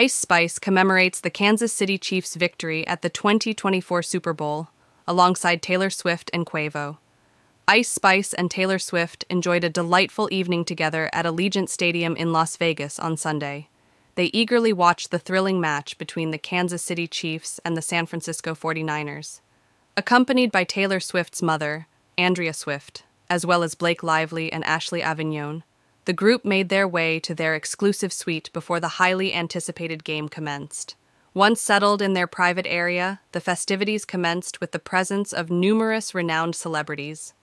Ice Spice commemorates the Kansas City Chiefs' victory at the 2024 Super Bowl, alongside Taylor Swift and Quavo. Ice Spice and Taylor Swift enjoyed a delightful evening together at Allegiant Stadium in Las Vegas on Sunday. They eagerly watched the thrilling match between the Kansas City Chiefs and the San Francisco 49ers. Accompanied by Taylor Swift's mother, Andrea Swift, as well as Blake Lively and Ashley Avignone, the group made their way to their exclusive suite before the highly anticipated game commenced. Once settled in their private area, the festivities commenced with the presence of numerous renowned celebrities,